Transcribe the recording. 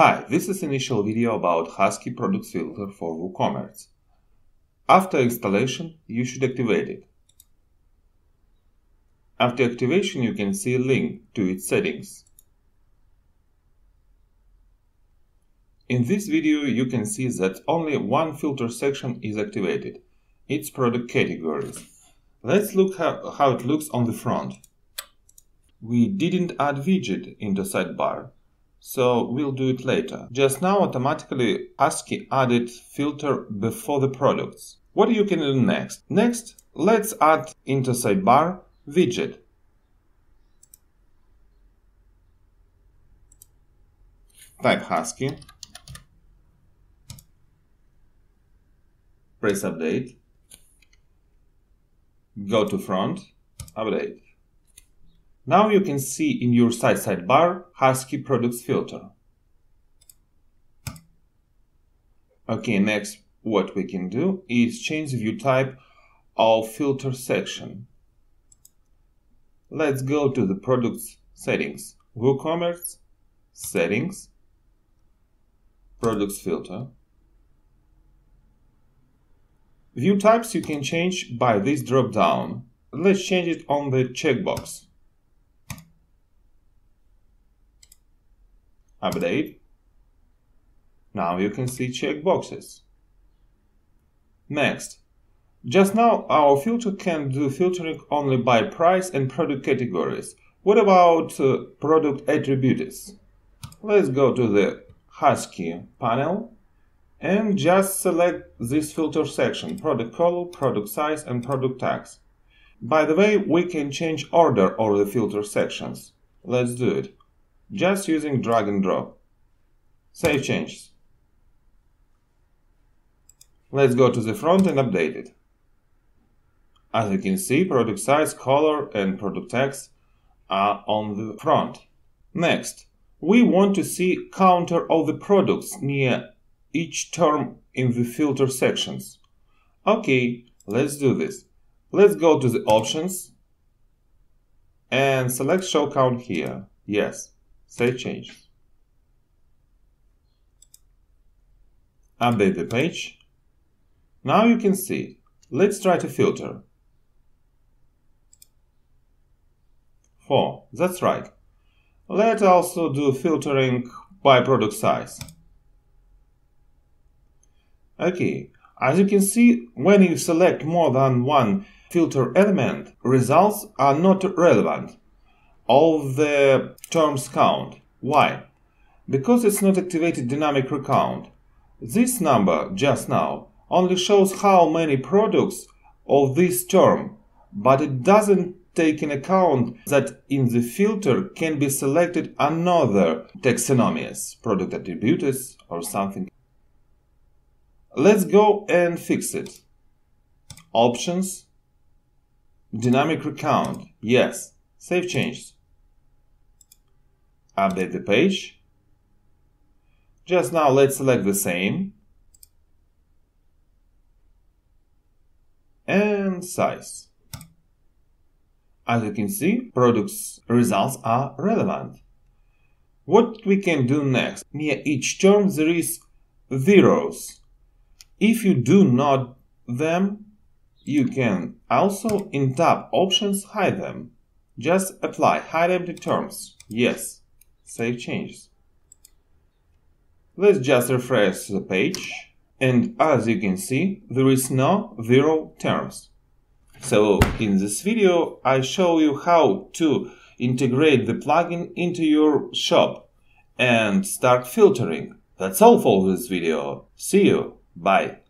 Hi, this is initial video about Husky product filter for WooCommerce. After installation, you should activate it. After activation, you can see a link to its settings. In this video, you can see that only one filter section is activated, its product categories. Let's look how it looks on the front. We didn't add widget in the sidebar, so we'll do it later. Just now automatically Husky added filter before the products. What you can do next? Next, let's add into sidebar widget. Type Husky. Press update. Go to front, update. Now you can see in your site sidebar Husky products filter. Okay, next what we can do is change view type of filter section. Let's go to the products settings, WooCommerce, settings, products filter. View types you can change by this drop down. Let's change it on the checkbox. Update. Now you can see checkboxes. Next. Just now our filter can do filtering only by price and product categories. What about product attributes? Let's go to the Husky panel and just select this filter section, product color, product size and product tags. By the way, we can change order of the filter sections. Let's do it. Just using drag and drop. Save changes. Let's go to the front and update it. As you can see, product size, color and product tags are on the front. Next, we want to see counter of the products near each term in the filter sections. Okay, let's do this. Let's go to the options and select show count here. Yes. Save changes. Update the page. Now you can see it. Let's try to filter. 4. That's right. Let's also do filtering by product size. Okay. As you can see, when you select more than one filter element, results are not relevant. All the terms count. Why? Because it's not activated dynamic recount. This number just now only shows how many products of this term, but it doesn't take into account that in the filter can be selected another taxonomies, product attributes or something. Let's go and fix it. Options, dynamic recount, yes, save changes. Update the page. Just now let's select the same and size. As you can see, products results are relevant. What we can do next? Near each term there is zeros. If you do not them, you can also in tab options hide them. Just apply hide empty terms. Yes. Save changes. Let's just refresh the page, and as you can see, there is no zero terms. So in this video I show you how to integrate the plugin into your shop and start filtering. That's all for this video. See you. Bye.